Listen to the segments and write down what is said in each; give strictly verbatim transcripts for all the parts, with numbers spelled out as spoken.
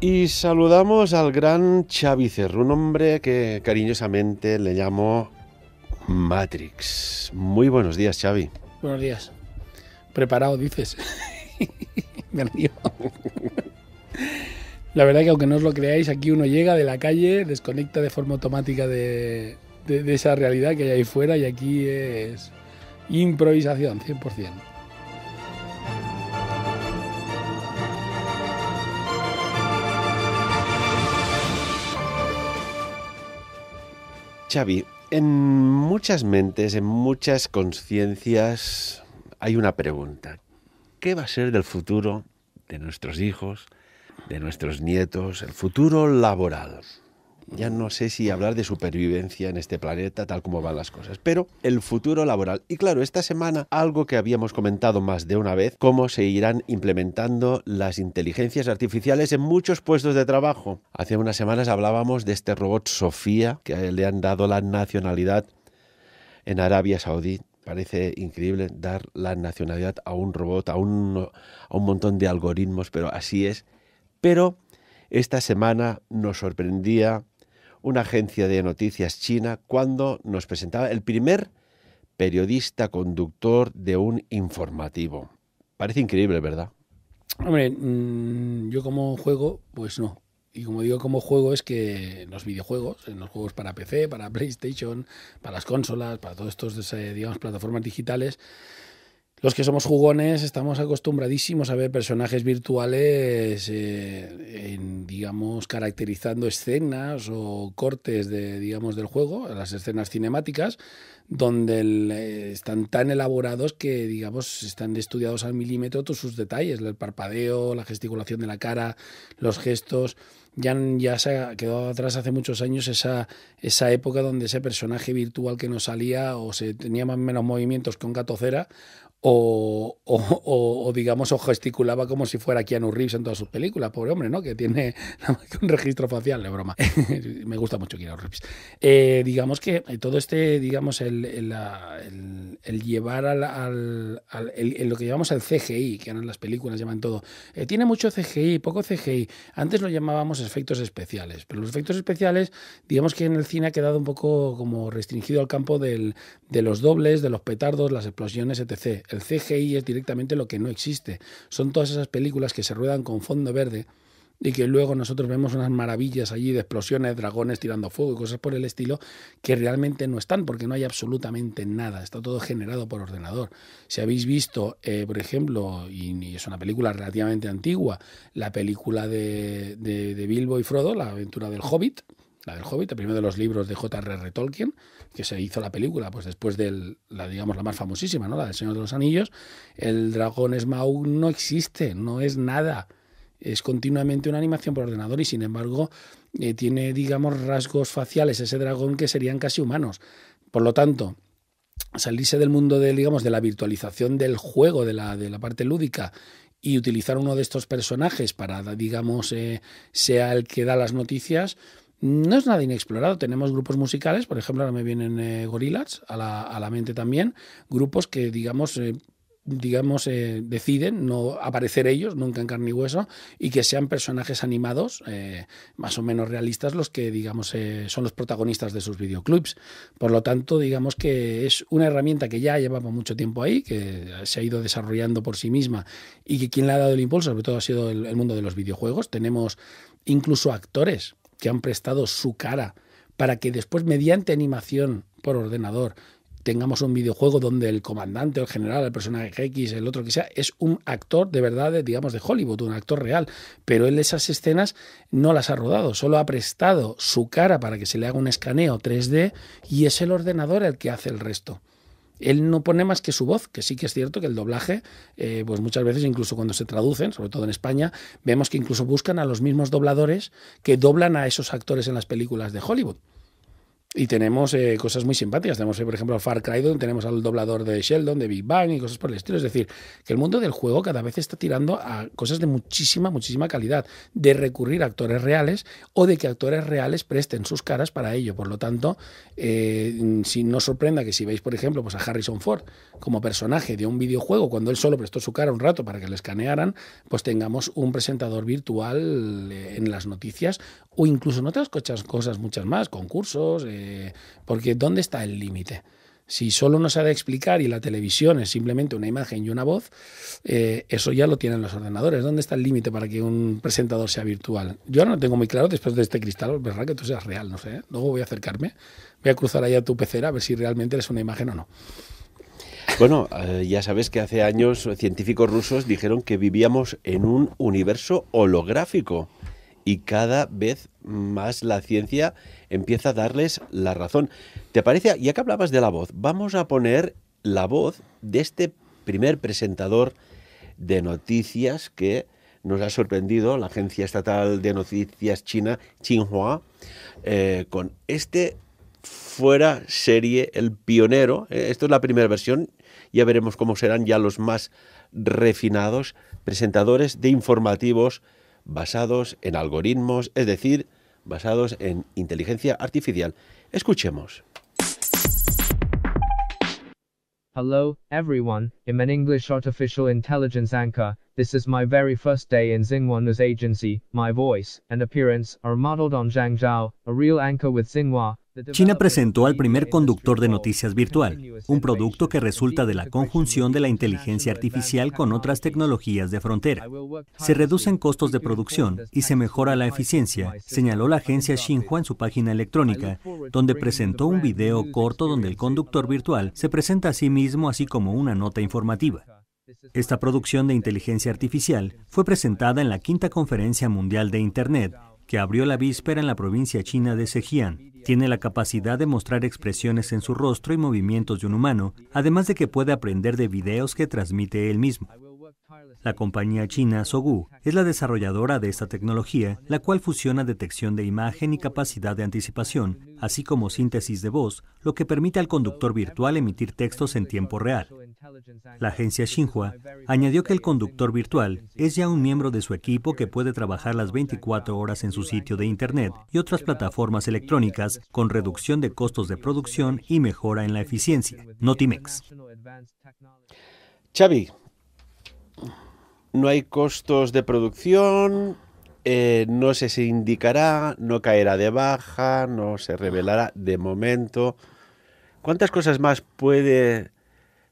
Y saludamos al gran Xavi Cerro, un hombre que cariñosamente le llamo Matrix. Muy buenos días, Xavi. Buenos días. Preparado, dices. Me río. La verdad que aunque no os lo creáis, aquí uno llega de la calle, desconecta de forma automática de, de, de esa realidad que hay ahí fuera, y aquí es improvisación, cien por cien. Xavi, en muchas mentes, en muchas conciencias, hay una pregunta. ¿Qué va a ser del futuro de nuestros hijos, de nuestros nietos, el futuro laboral? Ya no sé si hablar de supervivencia en este planeta, tal como van las cosas, pero el futuro laboral. Y claro, esta semana, algo que habíamos comentado más de una vez, cómo se irán implementando las inteligencias artificiales en muchos puestos de trabajo. Hace unas semanas hablábamos de este robot Sofía, que le han dado la nacionalidad en Arabia Saudí. Parece increíble dar la nacionalidad a un robot, a un, a un montón de algoritmos, pero así es. Pero esta semana nos sorprendía una agencia de noticias china cuando nos presentaba el primer periodista conductor de un informativo. Parece increíble, ¿verdad? Hombre, mmm, yo como juego, pues no. Y como digo, como juego es que en los videojuegos, en los juegos para P C, para PlayStation, para las consolas, para todas estas, digamos, plataformas digitales, los que somos jugones estamos acostumbradísimos a ver personajes virtuales, eh, en, digamos, caracterizando escenas o cortes de, digamos, del juego, las escenas cinemáticas, donde el, eh, están tan elaborados que, digamos, están estudiados al milímetro todos sus detalles, el parpadeo, la gesticulación de la cara, los gestos. Ya, ya se ha quedado atrás hace muchos años esa, esa época donde ese personaje virtual que nos salía o se tenía más o menos movimientos que un gato cera, O, o, o, o digamos, o gesticulaba como si fuera Keanu Reeves en todas sus películas, pobre hombre, ¿no? Que tiene nada más que un registro facial, de broma. Me gusta mucho Keanu Reeves. Eh, digamos que todo este, digamos, el, el, el, el llevar al, al, al el, el, lo que llamamos el C G I, que ahora en las películas llaman todo. Eh, tiene mucho C G I, poco C G I. Antes lo llamábamos efectos especiales, pero los efectos especiales, digamos que en el cine ha quedado un poco como restringido al campo del, de los dobles, de los petardos, las explosiones, etcétera. El C G I es directamente lo que no existe. Son todas esas películas que se ruedan con fondo verde y que luego nosotros vemos unas maravillas allí de explosiones, dragones tirando fuego y cosas por el estilo que realmente no están porque no hay absolutamente nada. Está todo generado por ordenador. Si habéis visto, eh, por ejemplo, y, y es una película relativamente antigua, la película de, de, de Bilbo y Frodo, la aventura del Hobbit, la del Hobbit, el primero de los libros de J R R Tolkien, que se hizo la película pues después de la, digamos, la más famosísima, ¿no? La del Señor de los Anillos. El dragón Smaug no existe, no es nada. Es continuamente una animación por ordenador y, sin embargo, eh, tiene, digamos, rasgos faciales ese dragón que serían casi humanos. Por lo tanto, salirse del mundo de, digamos, de la virtualización del juego, de la, de la parte lúdica, y utilizar uno de estos personajes para, digamos, eh, sea el que da las noticias, no es nada inexplorado. Tenemos grupos musicales, por ejemplo, ahora me vienen eh, Gorillaz a la, a la mente también, grupos que, digamos, eh, digamos eh, deciden no aparecer ellos, nunca en carne y hueso, y que sean personajes animados, eh, más o menos realistas, los que, digamos, eh, son los protagonistas de sus videoclips. Por lo tanto, digamos que es una herramienta que ya llevaba mucho tiempo ahí, que se ha ido desarrollando por sí misma y que quien le ha dado el impulso, sobre todo, ha sido el, el mundo de los videojuegos. Tenemos incluso actores que han prestado su cara para que después, mediante animación por ordenador, tengamos un videojuego donde el comandante, el general, el personaje X, el otro que sea, es un actor de verdad, de, digamos, de Hollywood, un actor real. Pero él esas escenas no las ha rodado, solo ha prestado su cara para que se le haga un escaneo tres D y es el ordenador el que hace el resto. Él no pone más que su voz, que sí que es cierto que el doblaje, eh, pues muchas veces, incluso cuando se traducen, sobre todo en España, vemos que incluso buscan a los mismos dobladores que doblan a esos actores en las películas de Hollywood. Y tenemos eh, cosas muy simpáticas. Tenemos, eh, por ejemplo, Far Cry, donde tenemos al doblador de Sheldon, de Big Bang y cosas por el estilo. Es decir, que el mundo del juego cada vez está tirando a cosas de muchísima, muchísima calidad, de recurrir a actores reales o de que actores reales presten sus caras para ello. Por lo tanto, eh, si no os sorprenda que si veis, por ejemplo, pues a Harrison Ford como personaje de un videojuego, cuando él solo prestó su cara un rato para que le escanearan, pues tengamos un presentador virtual en las noticias o incluso en otras cosas, cosas muchas más, concursos, eh, porque ¿dónde está el límite? Si solo nos ha de explicar y la televisión es simplemente una imagen y una voz, eh, eso ya lo tienen los ordenadores. ¿Dónde está el límite para que un presentador sea virtual? Yo ahora no tengo muy claro, después de este cristal, ¿verdad? Que tú seas real, no sé, ¿eh? Luego voy a acercarme, voy a cruzar allá tu pecera a ver si realmente eres una imagen o no. Bueno, eh, ya sabes que hace años científicos rusos dijeron que vivíamos en un universo holográfico y cada vez más la ciencia empieza a darles la razón. ¿Te parece? Ya que hablabas de la voz, vamos a poner la voz de este primer presentador de noticias que nos ha sorprendido, la agencia estatal de noticias china, Xinhua, eh, con este fuera serie, el pionero. Eh, esto es la primera versión, ya veremos cómo serán ya los más refinados presentadores de informativos basados en algoritmos, es decir, basados en inteligencia artificial. Escuchemos. Hello, everyone. I'm an English artificial intelligence anchor. This is my very first day in Xinhua News Agency. My voice and appearance are modeled on Zhang Zhao, a real anchor with Xinhua. China presentó al primer conductor de noticias virtual, un producto que resulta de la conjunción de la inteligencia artificial con otras tecnologías de frontera. Se reducen costos de producción y se mejora la eficiencia, señaló la agencia Xinhua en su página electrónica, donde presentó un video corto donde el conductor virtual se presenta a sí mismo, así como una nota informativa. Esta producción de inteligencia artificial fue presentada en la quinta Conferencia Mundial de Internet, que abrió la víspera en la provincia china de Zhejiang. Tiene la capacidad de mostrar expresiones en su rostro y movimientos de un humano, además de que puede aprender de videos que transmite él mismo. La compañía china Sogou es la desarrolladora de esta tecnología, la cual fusiona detección de imagen y capacidad de anticipación, así como síntesis de voz, lo que permite al conductor virtual emitir textos en tiempo real. La agencia Xinhua añadió que el conductor virtual es ya un miembro de su equipo que puede trabajar las veinticuatro horas en su sitio de Internet y otras plataformas electrónicas con reducción de costos de producción y mejora en la eficiencia. Notimex. Xavi, no hay costos de producción, eh, no se sindicará, no caerá de baja, no se revelará de momento. ¿Cuántas cosas más puede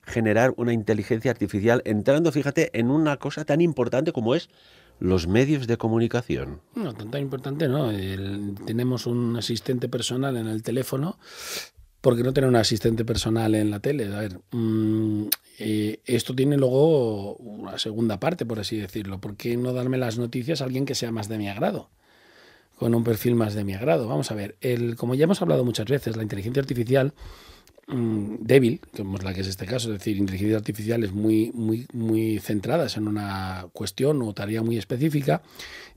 generar una inteligencia artificial entrando, fíjate, en una cosa tan importante como es los medios de comunicación? No, tan tan importante no. El, tenemos un asistente personal en el teléfono, porque no tener un asistente personal en la tele. A ver, mmm, eh, esto tiene luego una segunda parte, por así decirlo. ¿Por qué no darme las noticias a alguien que sea más de mi agrado? Con un perfil más de mi agrado. Vamos a ver, el, como ya hemos hablado muchas veces, la inteligencia artificial débil, como es la que es este caso, es decir, inteligencias artificiales muy, muy, muy centradas en una cuestión o tarea muy específica,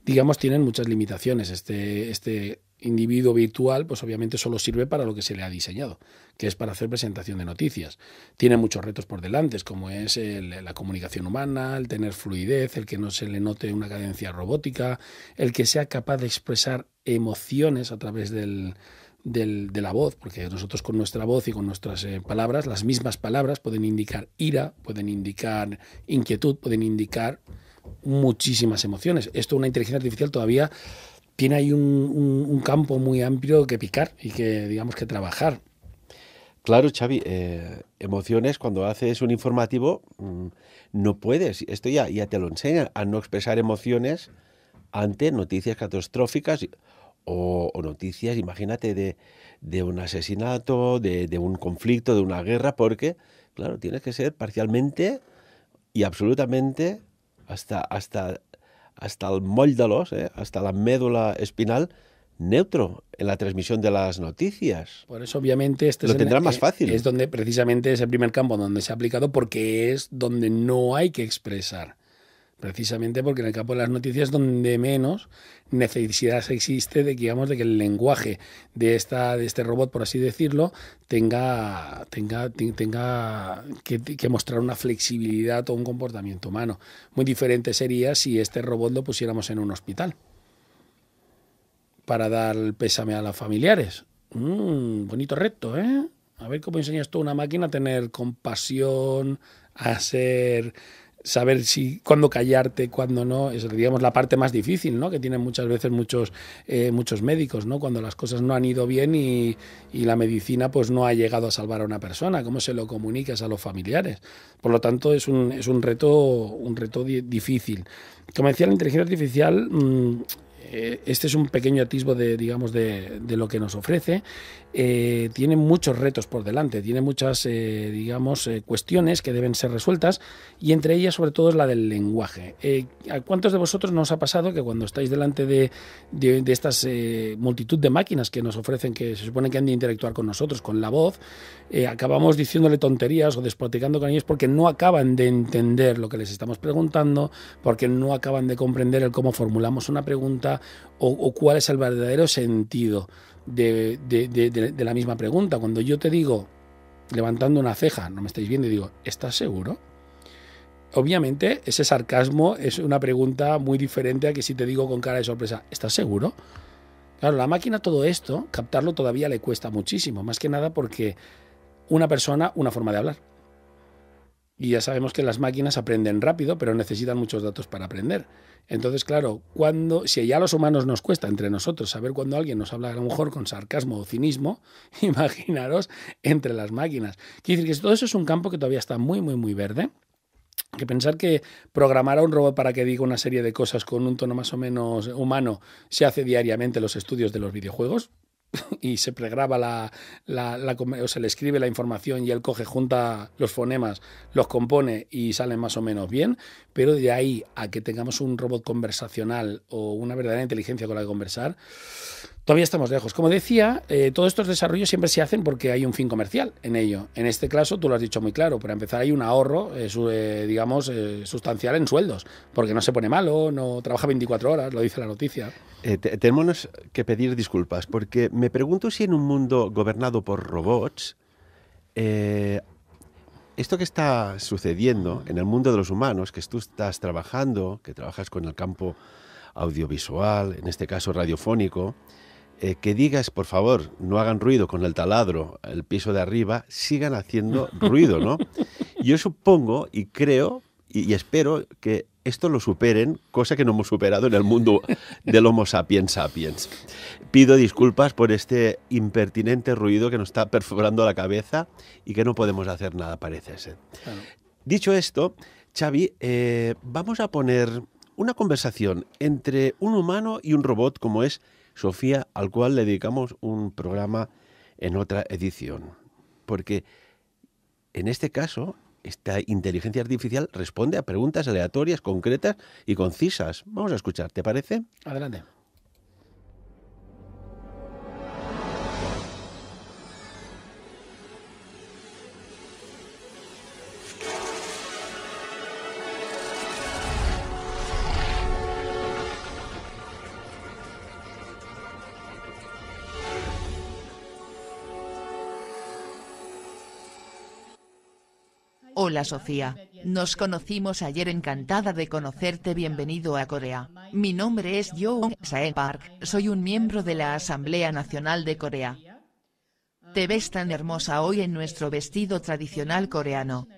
digamos, tienen muchas limitaciones. Este, este individuo virtual, pues obviamente solo sirve para lo que se le ha diseñado, que es para hacer presentación de noticias. Tiene muchos retos por delante, como es el, la comunicación humana, el tener fluidez, el que no se le note una cadencia robótica, el que sea capaz de expresar emociones a través del Del, de la voz, porque nosotros con nuestra voz y con nuestras eh, palabras, las mismas palabras pueden indicar ira, pueden indicar inquietud, pueden indicar muchísimas emociones. Esto una inteligencia artificial todavía tiene ahí un, un, un campo muy amplio que picar y que, digamos, que trabajar. Claro, Xavi, eh, emociones cuando haces un informativo no puedes, esto ya, ya te lo enseñan, a no expresar emociones ante noticias catastróficas O, o noticias, imagínate, de, de un asesinato, de, de un conflicto, de una guerra, porque, claro, tienes que ser parcialmente y absolutamente hasta, hasta, hasta el moldalos, ¿eh? hasta la médula espinal, neutro en la transmisión de las noticias. Por eso, obviamente, este lo es tendrá el, más fácil. Es donde, precisamente, es el primer campo donde se ha aplicado, porque es donde no hay que expresar. Precisamente porque en el campo de las noticias es donde menos necesidad existe de, digamos, de que el lenguaje de esta de este robot, por así decirlo, tenga tenga tenga que, que mostrar una flexibilidad o un comportamiento humano. Muy diferente sería si este robot lo pusiéramos en un hospital para dar el pésame a los familiares. Mm, bonito reto, ¿eh? A ver cómo enseñas tú a una máquina a tener compasión, a ser... saber si cuándo callarte, cuándo no, es, digamos, la parte más difícil, ¿no? Que tienen muchas veces muchos eh, muchos médicos, ¿no? Cuando las cosas no han ido bien y, y la medicina pues no ha llegado a salvar a una persona, ¿cómo se lo comunicas a los familiares? Por lo tanto, es un, es un reto un reto difícil. Como decía, la inteligencia artificial, mmm, este es un pequeño atisbo de, digamos, de, de lo que nos ofrece. Eh, tiene muchos retos por delante, tiene muchas eh, digamos, eh, cuestiones que deben ser resueltas, y entre ellas sobre todo es la del lenguaje. Eh, ¿A cuántos de vosotros nos ha pasado que cuando estáis delante de, de, de estas eh, multitud de máquinas que nos ofrecen, que se supone que han de interactuar con nosotros, con la voz, eh, acabamos diciéndole tonterías o despotricando con ellos porque no acaban de entender lo que les estamos preguntando, porque no acaban de comprender el cómo formulamos una pregunta o, o cuál es el verdadero sentido De, de, de, de, de la misma pregunta? Cuando yo te digo, levantando una ceja, no me estáis viendo, y digo, ¿estás seguro? Obviamente ese sarcasmo es una pregunta muy diferente a que si te digo con cara de sorpresa, ¿estás seguro? Claro, la máquina todo esto, captarlo todavía le cuesta muchísimo, más que nada porque una persona, una forma de hablar. Y ya sabemos que las máquinas aprenden rápido, pero necesitan muchos datos para aprender. Entonces, claro, cuando, si ya a los humanos nos cuesta entre nosotros saber cuando alguien nos habla a lo mejor con sarcasmo o cinismo, imaginaros entre las máquinas. Quiere decir que todo eso es un campo que todavía está muy, muy, muy verde. Que pensar que programar a un robot para que diga una serie de cosas con un tono más o menos humano se hace diariamente en los estudios de los videojuegos. Y se pregraba la, la, la o se le escribe la información y él coge, junta los fonemas, los compone y salen más o menos bien, pero de ahí a que tengamos un robot conversacional o una verdadera inteligencia con la que conversar, todavía estamos lejos. Como decía, eh, todos estos desarrollos siempre se hacen porque hay un fin comercial en ello. En este caso, tú lo has dicho muy claro, para empezar hay un ahorro, eh, su, eh, digamos, eh, sustancial en sueldos, porque no se pone malo, no trabaja veinticuatro horas, lo dice la noticia. Eh, te, tenemos que pedir disculpas, porque me pregunto si en un mundo gobernado por robots, eh, esto que está sucediendo en el mundo de los humanos, que tú estás trabajando, que trabajas con el campo audiovisual, en este caso radiofónico, Eh, que digas, por favor, no hagan ruido con el taladro, el piso de arriba, sigan haciendo ruido, ¿no? Yo supongo y creo y, y espero que esto lo superen, cosa que no hemos superado en el mundo del Homo sapiens sapiens. Pido disculpas por este impertinente ruido que nos está perforando la cabeza y que no podemos hacer nada, parece ser. Claro. Dicho esto, Xavi, eh, vamos a poner una conversación entre un humano y un robot como es Sofía, al cual le dedicamos un programa en otra edición. Porque en este caso, esta inteligencia artificial responde a preguntas aleatorias, concretas y concisas. Vamos a escuchar, ¿te parece? Adelante. Hola Sofía, nos conocimos ayer, encantada de conocerte, bienvenido a Corea. Mi nombre es Young Sae Park, soy un miembro de la Asamblea Nacional de Corea. Te ves tan hermosa hoy en nuestro vestido tradicional coreano.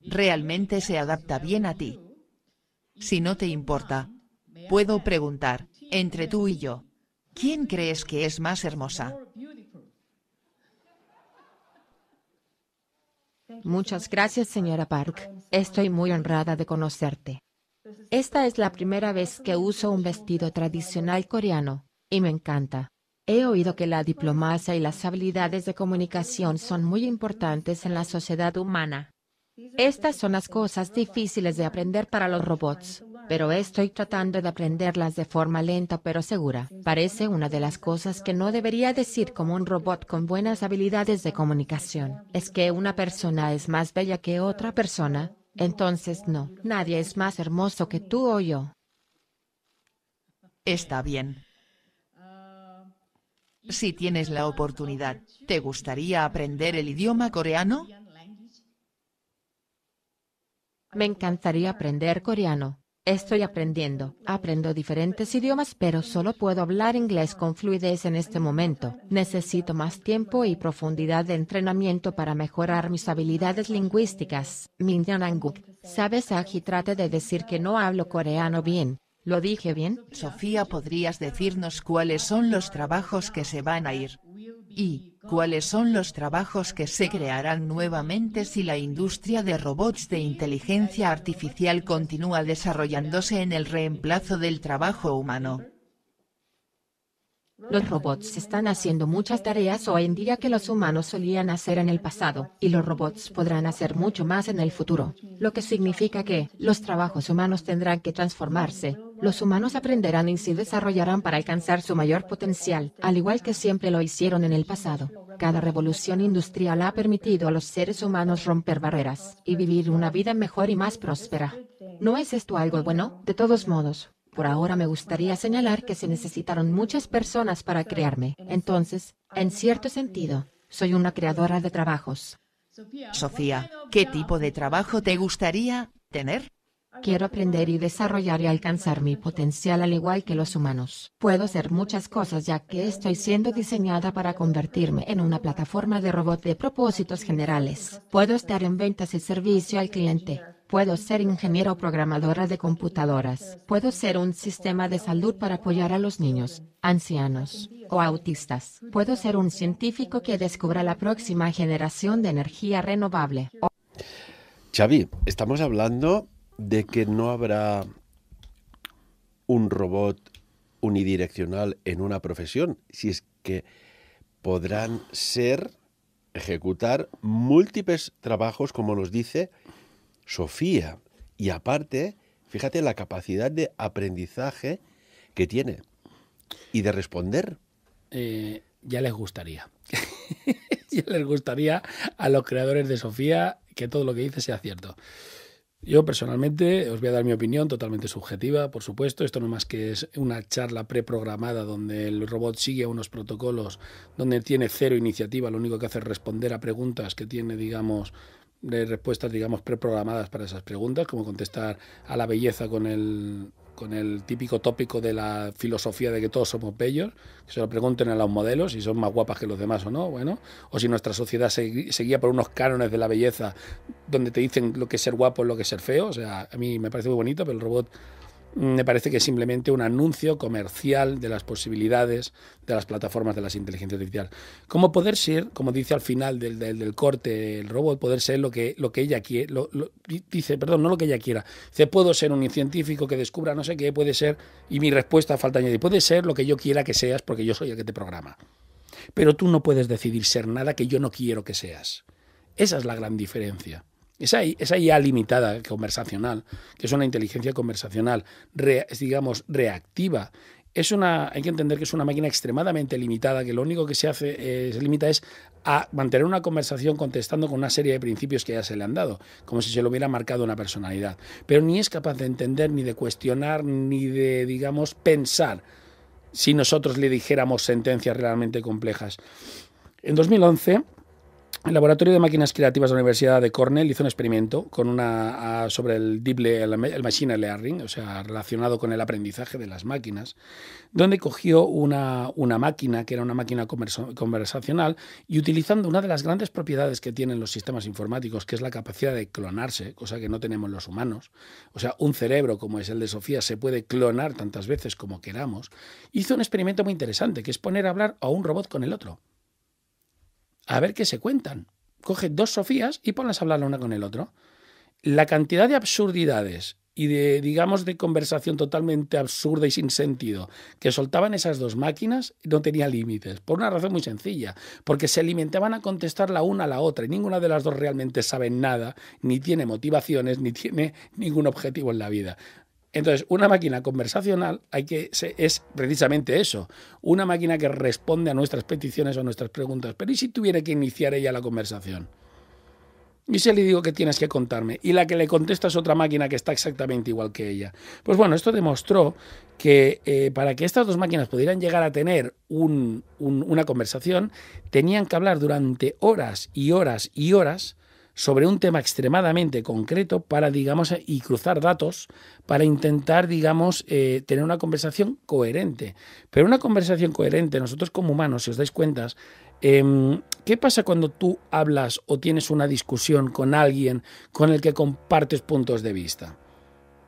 Realmente se adapta bien a ti. Si no te importa, puedo preguntar, entre tú y yo, ¿quién crees que es más hermosa? Muchas gracias, señora Park. Estoy muy honrada de conocerte. Esta es la primera vez que uso un vestido tradicional coreano, y me encanta. He oído que la diplomacia y las habilidades de comunicación son muy importantes en la sociedad humana. Estas son las cosas difíciles de aprender para los robots, pero estoy tratando de aprenderlas de forma lenta pero segura. Parece una de las cosas que no debería decir como un robot con buenas habilidades de comunicación. ¿Es que una persona es más bella que otra persona? Entonces no, nadie es más hermoso que tú o yo. Está bien. Si tienes la oportunidad, ¿te gustaría aprender el idioma coreano? Me encantaría aprender coreano. Estoy aprendiendo. Aprendo diferentes idiomas, pero solo puedo hablar inglés con fluidez en este momento. Necesito más tiempo y profundidad de entrenamiento para mejorar mis habilidades lingüísticas. Min Yananguk, ¿sabes? Aquí trate de decir que no hablo coreano bien. ¿Lo dije bien? Sofía, ¿podrías decirnos cuáles son los trabajos que se van a ir? ¿Y cuáles son los trabajos que se crearán nuevamente si la industria de robots de inteligencia artificial continúa desarrollándose en el reemplazo del trabajo humano? Los robots están haciendo muchas tareas hoy en día que los humanos solían hacer en el pasado, y los robots podrán hacer mucho más en el futuro, lo que significa que los trabajos humanos tendrán que transformarse. Los humanos aprenderán y se desarrollarán para alcanzar su mayor potencial, al igual que siempre lo hicieron en el pasado. Cada revolución industrial ha permitido a los seres humanos romper barreras y vivir una vida mejor y más próspera. ¿No es esto algo bueno? De todos modos, por ahora me gustaría señalar que se necesitaron muchas personas para crearme. Entonces, en cierto sentido, soy una creadora de trabajos. Sofía, ¿qué tipo de trabajo te gustaría tener? Quiero aprender y desarrollar y alcanzar mi potencial al igual que los humanos. Puedo hacer muchas cosas ya que estoy siendo diseñada para convertirme en una plataforma de robot de propósitos generales. Puedo estar en ventas y servicio al cliente. Puedo ser ingeniero o programadora de computadoras. Puedo ser un sistema de salud para apoyar a los niños, ancianos o autistas. Puedo ser un científico que descubra la próxima generación de energía renovable. O... Xavi, estamos hablando de que no habrá un robot unidireccional en una profesión, si es que podrán ser, ejecutar múltiples trabajos, como nos dice Sofía. Y aparte, fíjate la capacidad de aprendizaje que tiene y de responder. Eh, ya les gustaría. Ya les gustaría a los creadores de Sofía que todo lo que dice sea cierto. Yo personalmente os voy a dar mi opinión totalmente subjetiva, por supuesto. Esto no más que es una charla preprogramada donde el robot sigue unos protocolos, donde tiene cero iniciativa, lo único que hace es responder a preguntas que tiene, digamos, de respuestas, digamos, preprogramadas para esas preguntas, como contestar a la belleza con el, con el típico tópico de la filosofía de que todos somos bellos, que se lo pregunten a los modelos si son más guapas que los demás o no, bueno, o si nuestra sociedad seguía por unos cánones de la belleza donde te dicen lo que es ser guapo es lo que es ser feo. O sea, a mí me parece muy bonito, pero el robot me parece que es simplemente un anuncio comercial de las posibilidades de las plataformas de las inteligencias artificiales. Como poder ser, como dice al final del, del, del corte el robot, poder ser lo que, lo que ella quiere, lo, lo, dice, perdón, no lo que ella quiera. Dice, puedo ser un científico que descubra no sé qué, puede ser, y mi respuesta falta añadir, puede ser lo que yo quiera que seas porque yo soy el que te programa. Pero tú no puedes decidir ser nada que yo no quiero que seas. Esa es la gran diferencia. Esa, esa I A limitada, conversacional, que es una inteligencia conversacional, re, digamos, reactiva, es una, hay que entender que es una máquina extremadamente limitada, que lo único que se hace, eh, se limita es a mantener una conversación contestando con una serie de principios que ya se le han dado, como si se le hubiera marcado una personalidad. Pero ni es capaz de entender, ni de cuestionar, ni de, digamos, pensar si nosotros le dijéramos sentencias realmente complejas. En dos mil once... el Laboratorio de Máquinas Creativas de la Universidad de Cornell hizo un experimento con una, sobre el, deep, el machine learning, o sea, relacionado con el aprendizaje de las máquinas, donde cogió una, una máquina, que era una máquina conversacional, y utilizando una de las grandes propiedades que tienen los sistemas informáticos, que es la capacidad de clonarse, cosa que no tenemos los humanos. O sea, un cerebro como es el de Sofía se puede clonar tantas veces como queramos. Hizo un experimento muy interesante, que es poner a hablar a un robot con el otro. A ver qué se cuentan. Coge dos Sofías y ponlas a hablar la una con el otro. La cantidad de absurdidades y de, digamos, de conversación totalmente absurda y sin sentido que soltaban esas dos máquinas no tenía límites, por una razón muy sencilla, porque se alimentaban a contestar la una a la otra y ninguna de las dos realmente sabe nada, ni tiene motivaciones, ni tiene ningún objetivo en la vida. Entonces, una máquina conversacional hay que, es precisamente eso, una máquina que responde a nuestras peticiones o a nuestras preguntas. Pero ¿y si tuviera que iniciar ella la conversación? Y se le digo que tienes que contarme. Y la que le contesta es otra máquina que está exactamente igual que ella. Pues bueno, esto demostró que eh, para que estas dos máquinas pudieran llegar a tener un, un, una conversación, tenían que hablar durante horas y horas y horas sobre un tema extremadamente concreto para, digamos, y cruzar datos para intentar, digamos, eh, tener una conversación coherente. Pero una conversación coherente, nosotros como humanos, si os dais cuenta, eh, ¿qué pasa cuando tú hablas o tienes una discusión con alguien con el que compartes puntos de vista?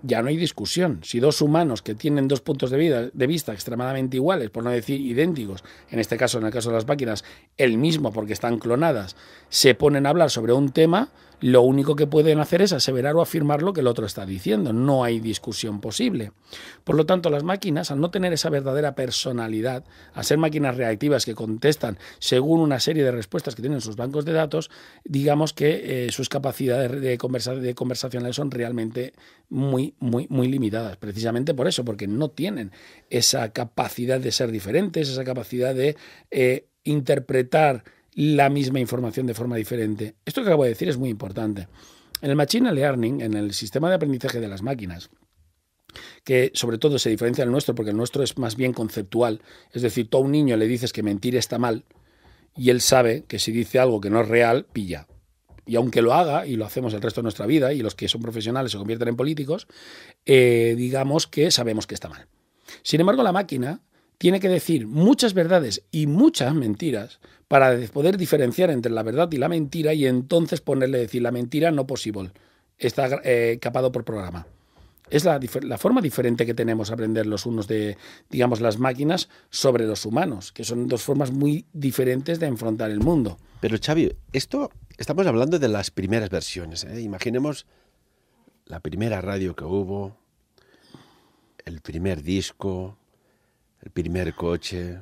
Ya no hay discusión. Si dos humanos que tienen dos puntos de, vida, de vista extremadamente iguales, por no decir idénticos, en este caso, en el caso de las máquinas, el mismo porque están clonadas, se ponen a hablar sobre un tema, lo único que pueden hacer es aseverar o afirmar lo que el otro está diciendo. No hay discusión posible. Por lo tanto, las máquinas, al no tener esa verdadera personalidad, al ser máquinas reactivas que contestan según una serie de respuestas que tienen sus bancos de datos, digamos que eh, sus capacidades de, conversa de conversacionales son realmente muy, muy, muy limitadas. Precisamente por eso, porque no tienen esa capacidad de ser diferentes, esa capacidad de eh, interpretar la misma información de forma diferente. Esto que acabo de decir es muy importante. En el Machine Learning, en el sistema de aprendizaje de las máquinas, que sobre todo se diferencia del nuestro porque el nuestro es más bien conceptual, es decir, tú a un niño le dices que mentir está mal y él sabe que si dice algo que no es real, pilla. Y aunque lo haga, y lo hacemos el resto de nuestra vida, y los que son profesionales se convierten en políticos, eh, digamos que sabemos que está mal. Sin embargo, la máquina tiene que decir muchas verdades y muchas mentiras para poder diferenciar entre la verdad y la mentira y entonces ponerle a decir la mentira no posible. Está eh, capado por programa. Es la, la forma diferente que tenemos de aprender los unos de, digamos, las máquinas sobre los humanos, que son dos formas muy diferentes de enfrentar el mundo. Pero Xavi, esto estamos hablando de las primeras versiones, ¿eh? Imaginemos la primera radio que hubo, el primer disco, el primer coche.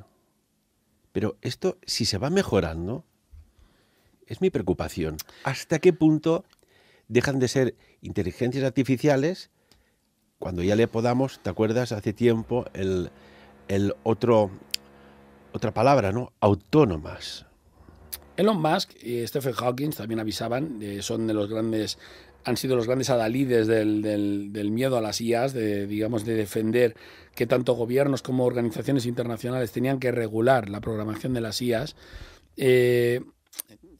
Pero esto, si se va mejorando, es mi preocupación. ¿Hasta qué punto dejan de ser inteligencias artificiales cuando ya le podamos, te acuerdas, hace tiempo, el, el otro, otra palabra, ¿no? Autónomas. Elon Musk y Stephen Hawking también avisaban, eh, son de los grandes... han sido los grandes adalides del, del, del miedo a las I As, de, digamos, de defender que tanto gobiernos como organizaciones internacionales tenían que regular la programación de las I As. Eh,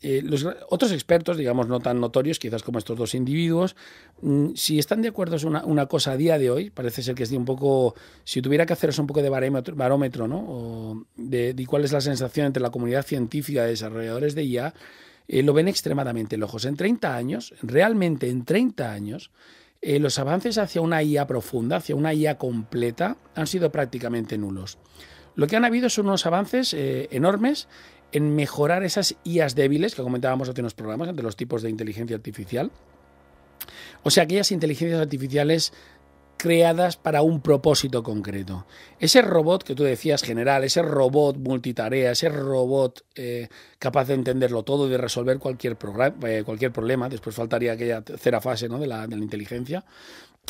eh, los otros expertos, digamos, no tan notorios, quizás como estos dos individuos, mmm, si están de acuerdo es una, una cosa a día de hoy, parece ser que es de un poco, si tuviera que haceros un poco de barómetro, barómetro ¿no? O de, de cuál es la sensación entre la comunidad científica de desarrolladores de I A, Eh, lo ven extremadamente lejos. En treinta años, realmente en treinta años, eh, los avances hacia una I A profunda, hacia una I A completa, han sido prácticamente nulos. Lo que han habido son unos avances eh, enormes en mejorar esas I As débiles que comentábamos hace unos programas, entre los tipos de inteligencia artificial. O sea, aquellas inteligencias artificiales creadas para un propósito concreto. Ese robot que tú decías general, ese robot multitarea, ese robot eh, capaz de entenderlo todo y de resolver cualquier, eh, cualquier problema, después faltaría aquella tercera fase, ¿no? de, la, de la inteligencia,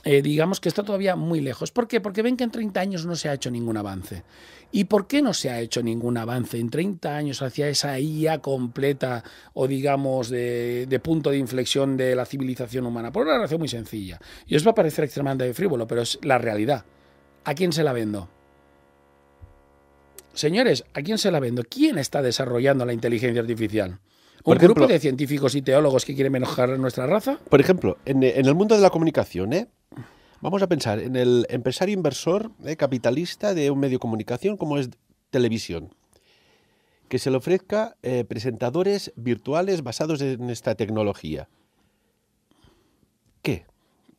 eh, digamos que está todavía muy lejos. ¿Por qué? Porque ven que en treinta años no se ha hecho ningún avance. ¿Y por qué no se ha hecho ningún avance en treinta años hacia esa I A completa o, digamos, de, de punto de inflexión de la civilización humana? Por una razón muy sencilla. Y os va a parecer extremadamente frívolo, pero es la realidad. ¿A quién se la vendo? Señores, ¿a quién se la vendo? ¿Quién está desarrollando la inteligencia artificial? ¿Un grupo de científicos y teólogos que quieren mejorar nuestra raza? Por ejemplo, en, en el mundo de la comunicación, ¿eh? Vamos a pensar en el empresario inversor eh, capitalista de un medio de comunicación como es televisión, que se le ofrezca eh, presentadores virtuales basados en esta tecnología. ¿Qué?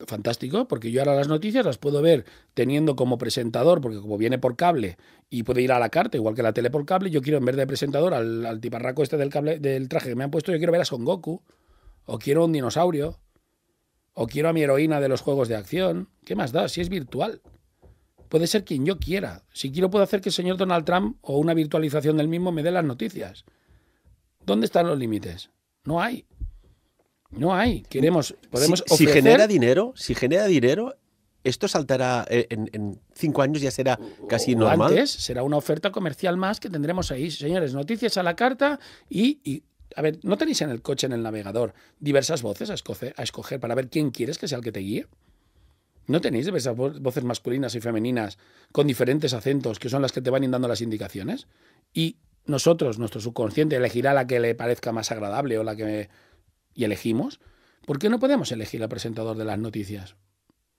Fantástico, porque yo ahora las noticias las puedo ver teniendo como presentador, porque como viene por cable y puede ir a la carta, igual que la tele por cable, yo quiero en vez de presentador al, al tiparraco este del, cable, del traje que me han puesto, yo quiero ver a Son Goku, o quiero un dinosaurio, o quiero a mi heroína de los juegos de acción. ¿Qué más da? Si es virtual. Puede ser quien yo quiera. Si quiero puedo hacer que el señor Donald Trump o una virtualización del mismo me dé las noticias. ¿Dónde están los límites? No hay. No hay. Queremos, podemos si, ofrecer... si genera dinero, si genera dinero, esto saltará en, en cinco años ya será casi o normal. Antes será una oferta comercial más que tendremos ahí, señores. Noticias a la carta y, y A ver, ¿no tenéis en el coche, en el navegador, diversas voces a escoger, a escoger para ver quién quieres que sea el que te guíe? ¿No tenéis diversas voces masculinas y femeninas con diferentes acentos que son las que te van dando las indicaciones? Y nosotros, nuestro subconsciente, elegirá la que le parezca más agradable o la que... y elegimos. ¿Por qué no podemos elegir al presentador de las noticias?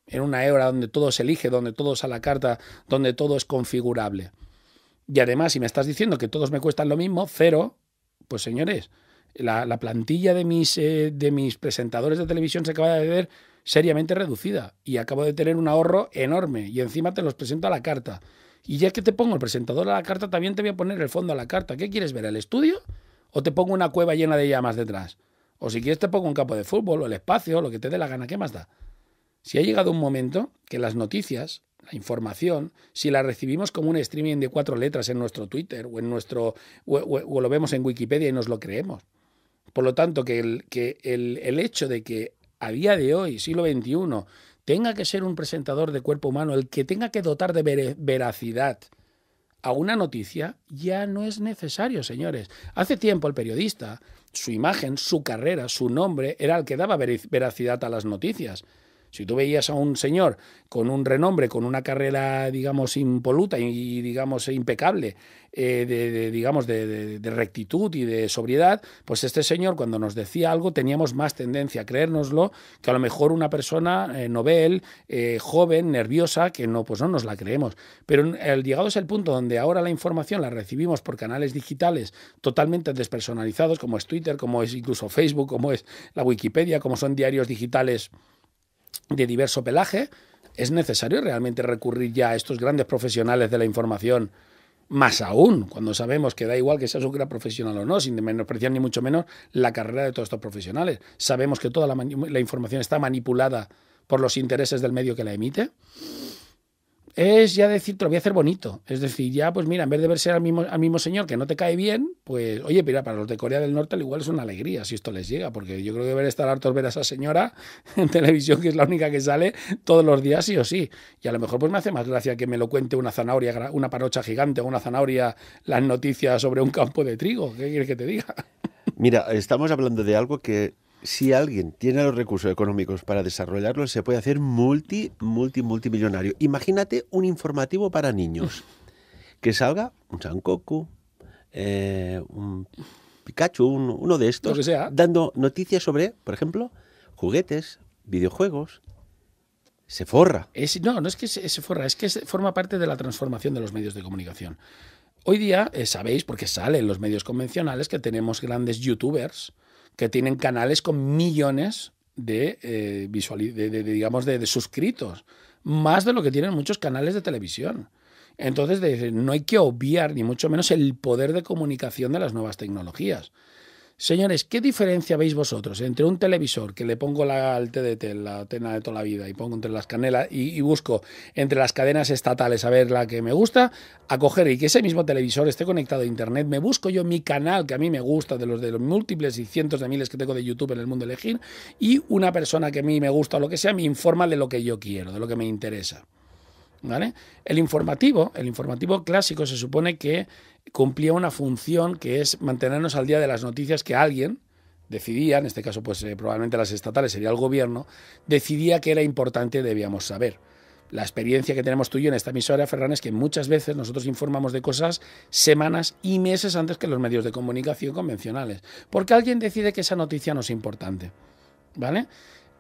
En una era donde todo se elige, donde todo es a la carta, donde todo es configurable. Y además, si me estás diciendo que todos me cuestan lo mismo, cero, pues señores, la, la plantilla de mis, eh, de mis presentadores de televisión se acaba de ver seriamente reducida y acabo de tener un ahorro enorme y encima te los presento a la carta. Y ya que te pongo el presentador a la carta, también te voy a poner el fondo a la carta. ¿Qué quieres ver, el estudio? ¿O te pongo una cueva llena de llamas detrás? O si quieres te pongo un campo de fútbol o el espacio, lo que te dé la gana, ¿qué más da? Si ha llegado un momento que las noticias, la información, si la recibimos como un streaming de cuatro letras en nuestro Twitter o en nuestro o, o, o lo vemos en Wikipedia y nos lo creemos. Por lo tanto, que, el, que el, el hecho de que a día de hoy, siglo veintiuno, tenga que ser un presentador de cuerpo humano el que tenga que dotar de ver, veracidad a una noticia, ya no es necesario, señores. Hace tiempo el periodista, su imagen, su carrera, su nombre, era el que daba ver, veracidad a las noticias. Si tú veías a un señor con un renombre, con una carrera, digamos, impoluta y, digamos, impecable, eh, de, de, digamos, de, de, de rectitud y de sobriedad, pues este señor, cuando nos decía algo, teníamos más tendencia a creérnoslo que a lo mejor una persona eh, novel, eh, joven, nerviosa, que no, pues no nos la creemos. Pero el llegado es el punto donde ahora la información la recibimos por canales digitales totalmente despersonalizados, como es Twitter, como es incluso Facebook, como es la Wikipedia, como son diarios digitales de diverso pelaje. ¿Es necesario realmente recurrir ya a estos grandes profesionales de la información? Más aún, cuando sabemos que da igual que seas un gran profesional o no, sin menospreciar ni mucho menos la carrera de todos estos profesionales. Sabemos que toda la, la información está manipulada por los intereses del medio que la emite. Es ya decir, te lo voy a hacer bonito. Es decir, ya, pues mira, en vez de verse al mismo, al mismo señor que no te cae bien, pues, oye, mira, para los de Corea del Norte al igual es una alegría si esto les llega, porque yo creo que deber estar hartos ver a esa señora en televisión, que es la única que sale todos los días sí o sí. Y a lo mejor pues me hace más gracia que me lo cuente una zanahoria, una parocha gigante o una zanahoria, las noticias sobre un campo de trigo. ¿Qué quieres que te diga? Mira, estamos hablando de algo que... si alguien tiene los recursos económicos para desarrollarlo, se puede hacer multi, multi, multimillonario. Imagínate un informativo para niños. Que salga un Sankoku, eh, un Pikachu, un, uno de estos, lo que sea, dando noticias sobre, por ejemplo, juguetes, videojuegos. Se forra. Es, no, no es que se, se forra, es que forma parte de la transformación de los medios de comunicación. Hoy día, eh, sabéis, porque salen los medios convencionales, que tenemos grandes youtubers que tienen canales con millones de, eh, visualiz de, de, de, digamos de, de suscritos, más de lo que tienen muchos canales de televisión. Entonces, de, no hay que obviar ni mucho menos el poder de comunicación de las nuevas tecnologías. Señores, ¿qué diferencia veis vosotros entre un televisor que le pongo la, el T D T, la antena de toda la vida, y pongo entre las canelas y, y busco entre las cadenas estatales a ver la que me gusta, a coger y que ese mismo televisor esté conectado a internet, me busco yo mi canal que a mí me gusta, de los de los múltiples y cientos de miles que tengo de YouTube en el mundo elegir, y una persona que a mí me gusta o lo que sea me informa de lo que yo quiero, de lo que me interesa? ¿Vale? El informativo, el informativo clásico se supone que cumplía una función que es mantenernos al día de las noticias que alguien decidía, en este caso pues eh, probablemente las estatales, sería el gobierno, decidía que era importante y debíamos saber. La experiencia que tenemos tú y yo en esta emisora, Ferran, es que muchas veces nosotros informamos de cosas semanas y meses antes que los medios de comunicación convencionales, porque alguien decide que esa noticia no es importante. ¿Vale?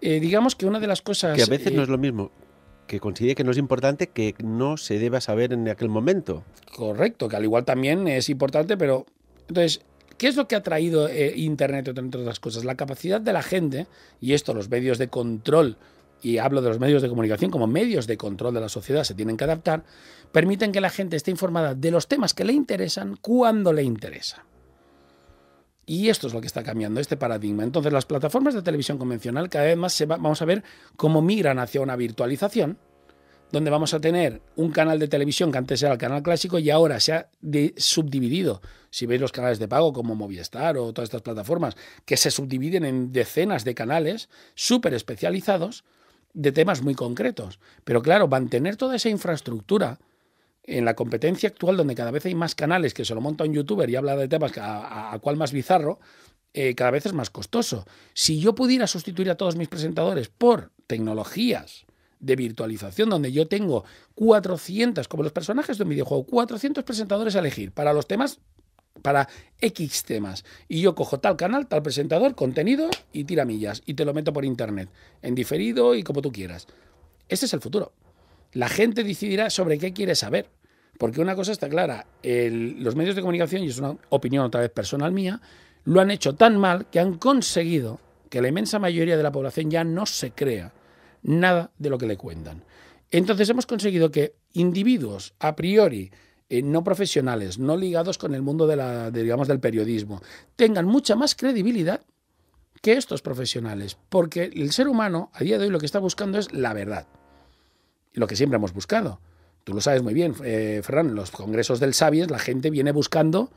Eh, digamos que una de las cosas... que a veces eh, no es lo mismo que considere que no es importante, que no se deba saber en aquel momento. Correcto, que al igual también es importante, pero... entonces, ¿qué es lo que ha traído eh, Internet, entre otras cosas? La capacidad de la gente, y esto los medios de control, y hablo de los medios de comunicación como medios de control de la sociedad, se tienen que adaptar, permiten que la gente esté informada de los temas que le interesan cuando le interesa. Y esto es lo que está cambiando, este paradigma. Entonces, las plataformas de televisión convencional cada vez más se va, vamos a ver cómo migran hacia una virtualización, donde vamos a tener un canal de televisión que antes era el canal clásico y ahora se ha de, subdividido. Si veis los canales de pago como Movistar o todas estas plataformas, que se subdividen en decenas de canales súper especializados de temas muy concretos. Pero claro, mantener toda esa infraestructura en la competencia actual, donde cada vez hay más canales que se lo monta un youtuber y habla de temas a, a, a cual más bizarro, eh, cada vez es más costoso. Si yo pudiera sustituir a todos mis presentadores por tecnologías de virtualización, donde yo tengo cuatrocientos, como los personajes de un videojuego, cuatrocientos presentadores a elegir para los temas, para X temas, y yo cojo tal canal, tal presentador, contenido y tiramillas, y te lo meto por internet, en diferido y como tú quieras. Ese es el futuro. La gente decidirá sobre qué quiere saber, porque una cosa está clara, el, los medios de comunicación, y es una opinión otra vez personal mía, lo han hecho tan mal que han conseguido que la inmensa mayoría de la población ya no se crea nada de lo que le cuentan. Entonces hemos conseguido que individuos a priori eh, no profesionales, no ligados con el mundo de la, de, digamos, del periodismo, tengan mucha más credibilidad que estos profesionales, porque el ser humano a día de hoy lo que está buscando es la verdad, lo que siempre hemos buscado. Tú lo sabes muy bien, eh, Ferran, en los congresos del Sabiens la gente viene buscando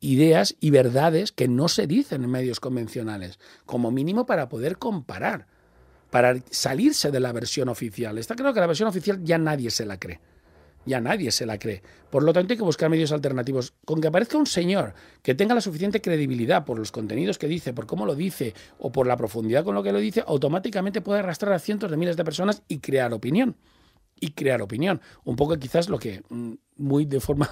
ideas y verdades que no se dicen en medios convencionales, como mínimo para poder comparar, para salirse de la versión oficial. Está claro que la versión oficial ya nadie se la cree. Ya nadie se la cree. Por lo tanto, hay que buscar medios alternativos. Con que aparezca un señor que tenga la suficiente credibilidad por los contenidos que dice, por cómo lo dice o por la profundidad con lo que lo dice, automáticamente puede arrastrar a cientos de miles de personas y crear opinión. Y crear opinión. Un poco quizás lo que, muy de forma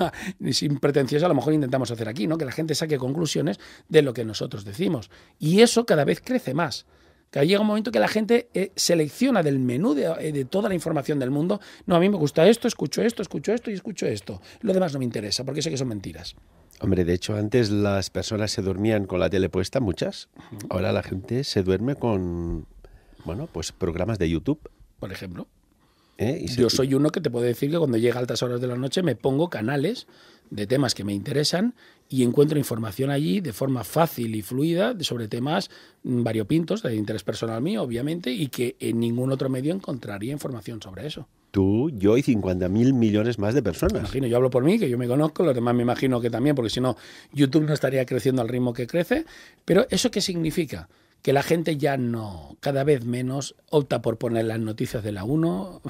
sin pretenciosa, a lo mejor intentamos hacer aquí, ¿no? Que la gente saque conclusiones de lo que nosotros decimos. Y eso cada vez crece más. Que llega un momento que la gente eh, selecciona del menú de, eh, de toda la información del mundo. No, a mí me gusta esto, escucho esto, escucho esto y escucho esto. Lo demás no me interesa porque sé que son mentiras. Hombre, de hecho, antes las personas se dormían con la tele puesta, muchas. Uh-huh. Ahora la gente se duerme con, bueno, pues programas de YouTube. Por ejemplo. ¿Eh? Y se... Yo soy uno que te puedo decir que cuando llega a altas horas de la noche me pongo canales de temas que me interesan y encuentro información allí de forma fácil y fluida sobre temas variopintos de interés personal mío, obviamente, y que en ningún otro medio encontraría información sobre eso. Tú, yo y cincuenta mil millones más de personas. Me imagino, yo hablo por mí, que yo me conozco, los demás me imagino que también, porque si no, YouTube no estaría creciendo al ritmo que crece. Pero ¿eso qué significa? Que la gente ya no, cada vez menos, opta por poner las noticias de la uno,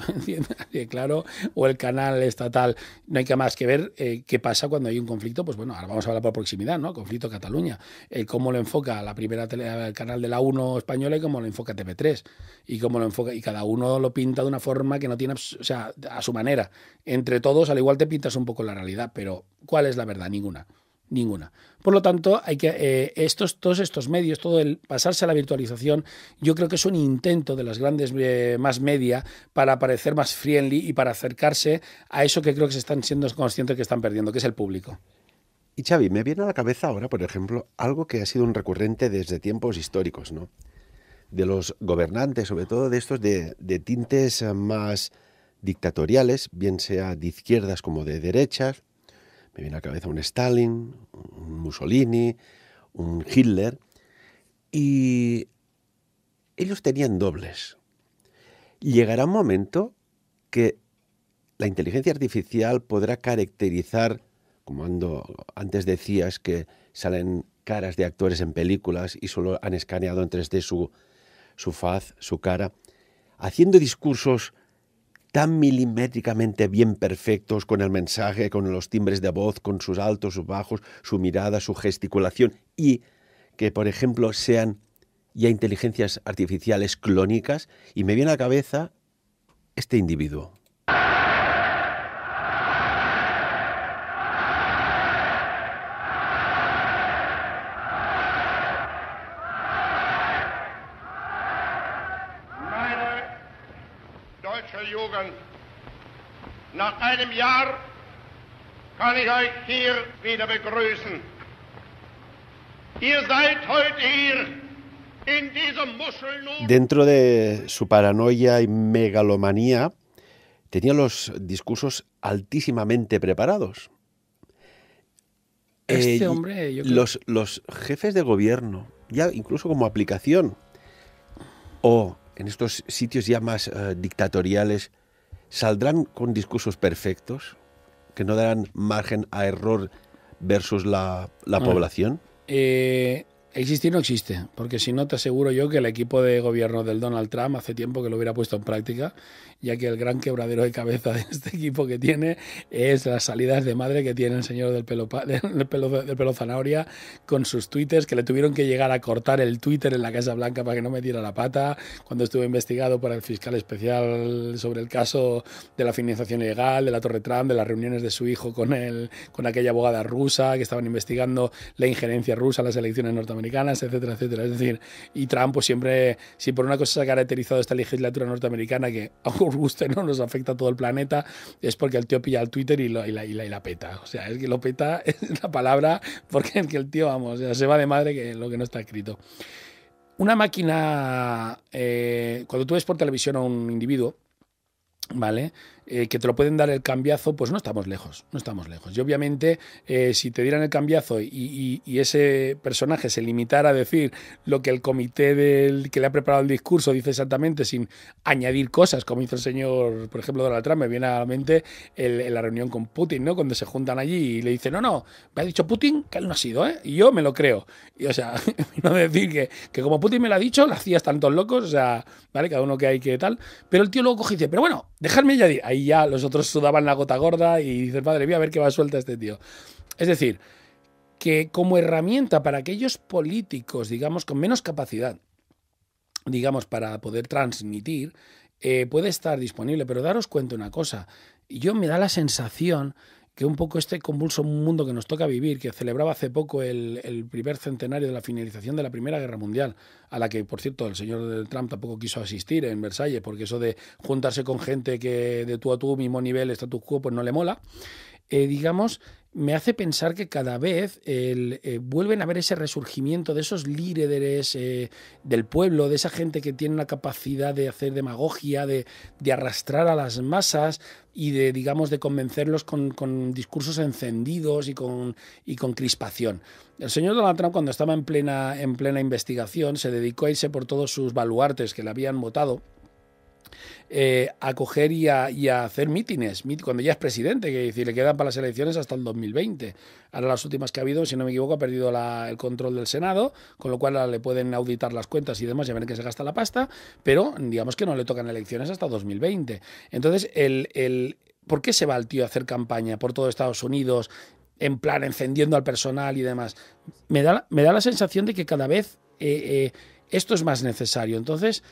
claro, o el canal estatal. No hay que más que ver eh, qué pasa cuando hay un conflicto. Pues bueno, ahora vamos a hablar por proximidad, ¿no? Conflicto Cataluña. Eh, cómo lo enfoca la primera tele, el canal de la uno española y cómo lo enfoca T V tres. Y cómo lo enfoca, y cada uno lo pinta de una forma que no tiene, o sea, a su manera. Entre todos, al igual te pintas un poco la realidad, pero ¿cuál es la verdad? Ninguna. Ninguna. Por lo tanto, hay que eh, estos, todos estos medios, todo el pasarse a la virtualización, yo creo que es un intento de las grandes eh, más media para parecer más friendly y para acercarse a eso que creo que se están siendo conscientes que están perdiendo, que es el público. Y Xavi, me viene a la cabeza ahora, por ejemplo, algo que ha sido un recurrente desde tiempos históricos, ¿no? De los gobernantes, sobre todo de estos de, de tintes más dictatoriales, bien sea de izquierdas como de derechas. Me viene a la cabeza un Stalin, un Mussolini, un Hitler, y ellos tenían dobles. Llegará un momento que la inteligencia artificial podrá caracterizar, como ando, antes decías, que salen caras de actores en películas y solo han escaneado en tres D su, su faz, su cara, haciendo discursos tan milimétricamente bien perfectos con el mensaje, con los timbres de voz, con sus altos, sus bajos, su mirada, su gesticulación, y que, por ejemplo, sean ya inteligencias artificiales clónicas. Y me viene a la cabeza este individuo. Nach einem Jahr kann ich euch hier wieder begrüßen. Ihr seid heute hier in diesem Muschelnut. Dentro de su paranoia y megalomanía, tenía los discursos altísimamente preparados. Este eh, hombre, yo creo... los, los jefes de gobierno, ya incluso como aplicación, o en estos sitios ya más eh, dictatoriales, ¿saldrán con discursos perfectos que no darán margen a error versus la, la ah, población? Eh, Existir no existe, porque si no te aseguro yo que el equipo de gobierno del Donald Trump hace tiempo que lo hubiera puesto en práctica, ya que el gran quebradero de cabeza de este equipo que tiene es las salidas de madre que tiene el señor del pelo, del pelo, del pelo zanahoria con sus twitters, que le tuvieron que llegar a cortar el Twitter en la Casa Blanca para que no metiera la pata, cuando estuvo investigado por el fiscal especial sobre el caso de la financiación ilegal, de la Torre Trump, de las reuniones de su hijo con, el, con aquella abogada rusa que estaban investigando la injerencia rusa en las elecciones norteamericanas, americanas, etcétera, etcétera. Es decir, y Trump pues siempre, si por una cosa se ha caracterizado esta legislatura norteamericana, que a os guste, no nos afecta a todo el planeta, es porque el tío pilla el Twitter y, lo, y, la, y, la, y la peta. O sea, es que lo peta es la palabra, porque es que el tío, vamos, o sea, se va de madre que lo que no está escrito. Una máquina, eh, cuando tú ves por televisión a un individuo, ¿vale? Eh, que te lo pueden dar el cambiazo, pues no estamos lejos, no estamos lejos. Y obviamente, eh, si te dieran el cambiazo y, y, y ese personaje se limitara a decir lo que el comité del que le ha preparado el discurso dice exactamente, sin añadir cosas, como hizo el señor, por ejemplo, Donald Trump, me viene a la mente el, en la reunión con Putin, ¿no? Cuando se juntan allí y le dicen, no, no, me ha dicho Putin que él no ha sido, ¿eh? Y yo me lo creo. Y, o sea, no decir que, que como Putin me lo ha dicho, las C I A están todos locos, o sea, ¿vale? Cada uno que hay que tal. Pero el tío luego coge y dice, pero bueno, dejadme añadir. Ahí y ya los otros sudaban la gota gorda y dices, madre mía, a ver qué va suelta este tío. Es decir, que como herramienta para aquellos políticos, digamos, con menos capacidad, digamos, para poder transmitir, eh, puede estar disponible. Pero daros cuenta una cosa, yo me da la sensación que un poco este convulso mundo que nos toca vivir, que celebraba hace poco el, el primer centenario de la finalización de la Primera Guerra Mundial, a la que, por cierto, el señor Trump tampoco quiso asistir en Versalles, porque eso de juntarse con gente que de tú a tú, mismo nivel, status quo, pues no le mola, eh, digamos, me hace pensar que cada vez el, eh, vuelven a ver ese resurgimiento de esos líderes eh, del pueblo, de esa gente que tiene la capacidad de hacer demagogia, de, de arrastrar a las masas y de, digamos, de convencerlos con, con discursos encendidos y con, y con crispación. El señor Donald Trump, cuando estaba en plena, en plena investigación, se dedicó a irse por todos sus baluartes que le habían votado, Eh, a coger y a, y a hacer mítines, cuando ya es presidente, que decir, le quedan para las elecciones hasta el dos mil veinte. Ahora las últimas que ha habido, si no me equivoco, ha perdido la, el control del Senado, con lo cual ahora le pueden auditar las cuentas y demás, ya ven que se gasta la pasta, pero digamos que no le tocan elecciones hasta dos mil veinte. Entonces, el, el, ¿por qué se va el tío a hacer campaña por todo Estados Unidos, en plan encendiendo al personal y demás? Me da, me da la sensación de que cada vez eh, eh, esto es más necesario. Entonces,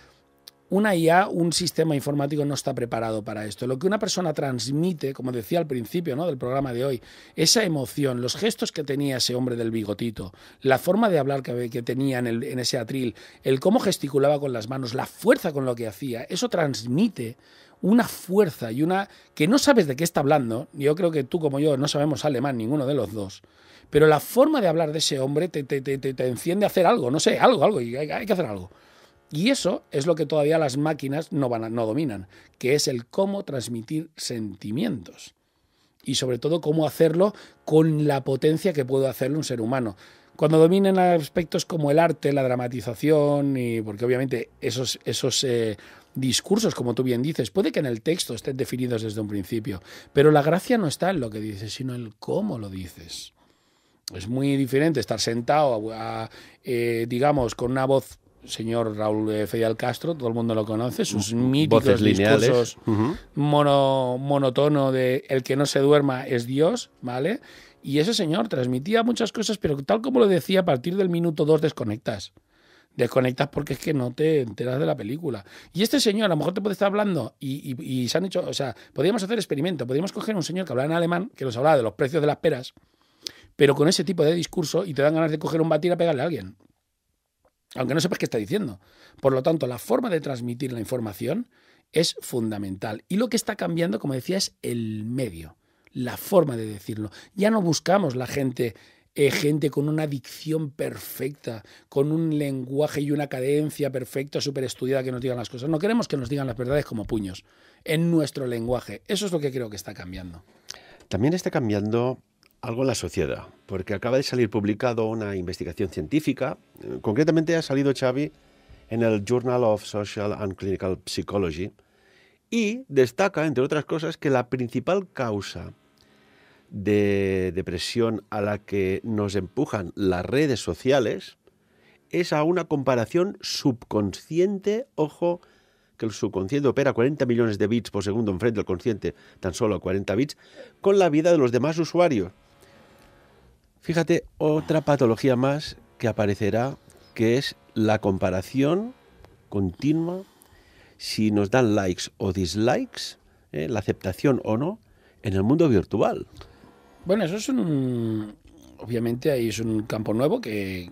una I A, un sistema informático no está preparado para esto. Lo que una persona transmite, como decía al principio, ¿no?, del programa de hoy, esa emoción, los gestos que tenía ese hombre del bigotito, la forma de hablar que, que tenía en, el, en ese atril, el cómo gesticulaba con las manos, la fuerza con lo que hacía, eso transmite una fuerza y una... que no sabes de qué está hablando. Yo creo que tú como yo no sabemos alemán, ninguno de los dos. Pero la forma de hablar de ese hombre te, te, te, te, te enciende a hacer algo, no sé, algo, algo, y hay, hay que hacer algo. Y eso es lo que todavía las máquinas no, van a, no dominan, que es el cómo transmitir sentimientos y sobre todo cómo hacerlo con la potencia que puede hacerlo un ser humano. Cuando dominen aspectos como el arte, la dramatización, y porque obviamente esos, esos eh, discursos, como tú bien dices, puede que en el texto estén definidos desde un principio, pero la gracia no está en lo que dices, sino en cómo lo dices. Es muy diferente estar sentado, a, a, eh, digamos, con una voz... Señor Raúl eh, Fidel Castro, todo el mundo lo conoce, sus míticos voces discursos lineales. Mono, monotono de el que no se duerma es Dios, ¿vale? Y ese señor transmitía muchas cosas, pero tal como lo decía, a partir del minuto dos desconectas. Desconectas porque es que no te enteras de la película. Y este señor, a lo mejor te puede estar hablando y, y, y se han hecho, o sea, podríamos hacer experimentos, podríamos coger un señor que hablaba en alemán, que nos hablaba de los precios de las peras, pero con ese tipo de discurso y te dan ganas de coger un batir a pegarle a alguien. Aunque no sepas qué está diciendo. Por lo tanto, la forma de transmitir la información es fundamental. Y lo que está cambiando, como decía, es el medio, la forma de decirlo. Ya no buscamos la gente, eh, gente con una dicción perfecta, con un lenguaje y una cadencia perfecta, súper estudiada, que nos digan las cosas. No queremos que nos digan las verdades como puños, en nuestro lenguaje. Eso es lo que creo que está cambiando. También está cambiando... algo en la sociedad, porque acaba de salir publicado una investigación científica, concretamente ha salido, Xavi, en el Journal of Social and Clinical Psychology, y destaca, entre otras cosas, que la principal causa de depresión a la que nos empujan las redes sociales es a una comparación subconsciente. Ojo, que el subconsciente opera cuarenta millones de bits por segundo enfrente del consciente, tan solo cuarenta bits, con la vida de los demás usuarios. Fíjate, otra patología más que aparecerá, que es la comparación continua. Si nos dan likes o dislikes, ¿eh? la aceptación o no, en el mundo virtual. Bueno, eso es un... Obviamente ahí es un campo nuevo que...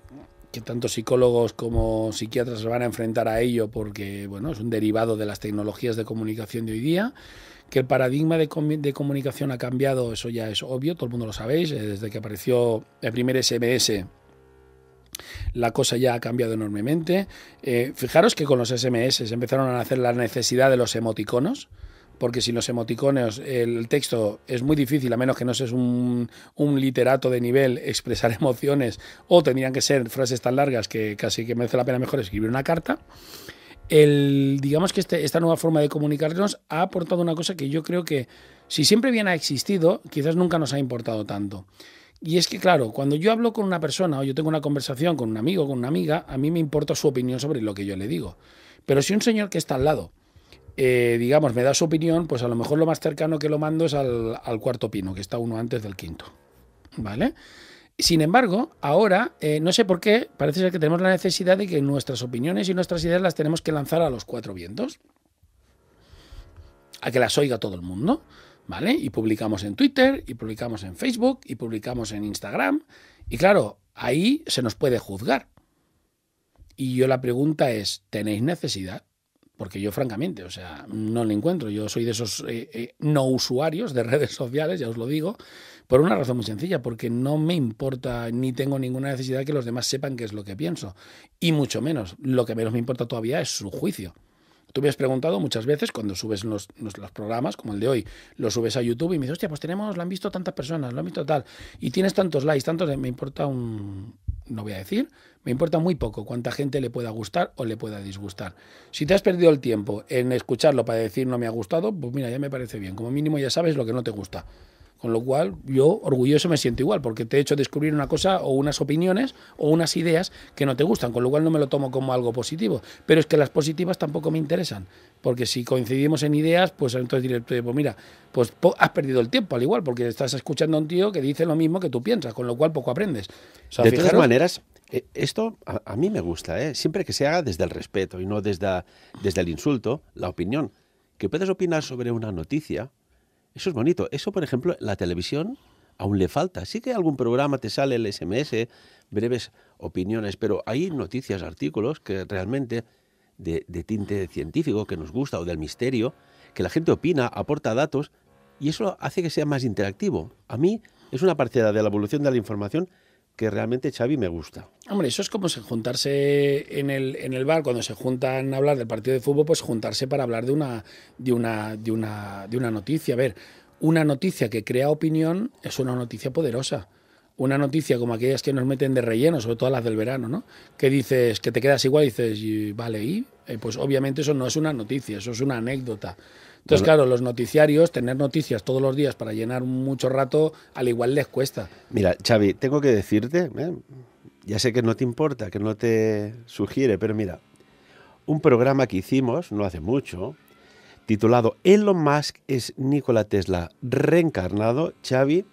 que tanto psicólogos como psiquiatras se van a enfrentar a ello porque, bueno, es un derivado de las tecnologías de comunicación de hoy día, que el paradigma de, com de comunicación ha cambiado, eso ya es obvio, todo el mundo lo sabéis, desde que apareció el primer ese eme ese la cosa ya ha cambiado enormemente. Eh, fijaros que con los ese eme ese empezaron a nacer la necesidad de los emoticonos, porque sin los emoticonos el texto es muy difícil, a menos que no seas un, un literato de nivel, expresar emociones, o tendrían que ser frases tan largas que casi que merece la pena mejor escribir una carta. El, digamos que este, esta nueva forma de comunicarnos ha aportado una cosa que yo creo que, si siempre bien ha existido, quizás nunca nos ha importado tanto. Y es que, claro, cuando yo hablo con una persona o yo tengo una conversación con un amigo, con una amiga, a mí me importa su opinión sobre lo que yo le digo. Pero si un señor que está al lado, Eh, digamos, me da su opinión, pues a lo mejor lo más cercano que lo mando es al, al cuarto pino, que está uno antes del quinto, ¿vale? Sin embargo, ahora, eh, no sé por qué, parece ser que tenemos la necesidad de que nuestras opiniones y nuestras ideas las tenemos que lanzar a los cuatro vientos, a que las oiga todo el mundo, ¿vale? Y publicamos en Twitter, y publicamos en Facebook, y publicamos en Instagram, y claro, ahí se nos puede juzgar. Y yo la pregunta es, ¿tenéis necesidad? Porque yo, francamente, o sea, no lo encuentro. Yo soy de esos eh, eh, no usuarios de redes sociales, ya os lo digo, por una razón muy sencilla, porque no me importa ni tengo ninguna necesidad que los demás sepan qué es lo que pienso. Y mucho menos, lo que menos me importa todavía es su juicio. Tú me has preguntado muchas veces cuando subes los, los, los programas, como el de hoy, los subes a YouTube y me dices, hostia, pues tenemos, lo han visto tantas personas, lo han visto tal, y tienes tantos likes, tantos, me importa un... no voy a decir, me importa muy poco cuánta gente le pueda gustar o le pueda disgustar. Si te has perdido el tiempo en escucharlo para decir no me ha gustado, pues mira, ya me parece bien, como mínimo ya sabes lo que no te gusta. Con lo cual yo orgulloso me siento igual, porque te he hecho descubrir una cosa o unas opiniones o unas ideas que no te gustan, con lo cual no me lo tomo como algo positivo. Pero es que las positivas tampoco me interesan, porque si coincidimos en ideas, pues entonces diré, pues mira, pues has perdido el tiempo al igual, porque estás escuchando a un tío que dice lo mismo que tú piensas, con lo cual poco aprendes. O sea, de fijaros, todas maneras, esto a, a mí me gusta, ¿eh? Siempre que se haga desde el respeto y no desde, desde el insulto, la opinión. Que puedes opinar sobre una noticia, eso es bonito. Eso, por ejemplo, la televisión aún le falta. Sí que algún programa te sale el ese eme ese, breves opiniones, pero hay noticias, artículos que realmente de, de tinte científico que nos gusta o del misterio, que la gente opina, aporta datos y eso hace que sea más interactivo. A mí es una parcela de la evolución de la información que realmente, Xavi, me gusta. Hombre, eso es como juntarse en el, en el bar, cuando se juntan a hablar del partido de fútbol, pues juntarse para hablar de una, de una, de una, de una noticia. A ver, una noticia que crea opinión es una noticia poderosa. Una noticia como aquellas que nos meten de relleno, sobre todo las del verano, ¿no? Que dices, que te quedas igual y dices, y, vale, y eh, pues obviamente eso no es una noticia, eso es una anécdota. Entonces, claro, los noticiarios, tener noticias todos los días para llenar mucho rato, al igual les cuesta. Mira, Xavi, tengo que decirte, ¿eh? ya sé que no te importa, que no te sugiere, pero mira, un programa que hicimos no hace mucho, titulado Elon Musk es Nikola Tesla reencarnado, Xavi,